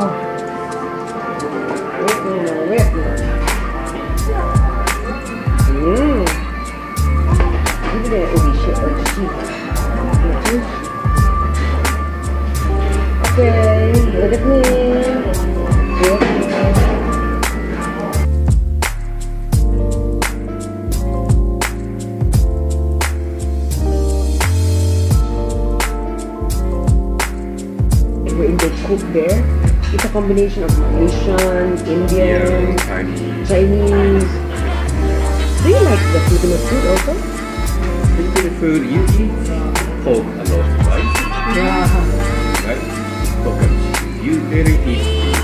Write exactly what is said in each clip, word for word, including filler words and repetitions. Okay, look at me. We're in the cook there. It's a combination of Malaysian, Indian, Chinese. Chinese. Do you like the Filipino food also? Filipino food, you eat pork a lot, right? Yeah. Right? You very eat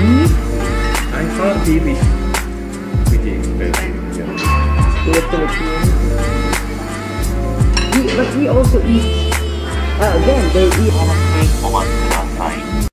beef. I thought beef is pretty expensive. Yeah. We're Filipino. We, but we also eat. Uh, again, they eat.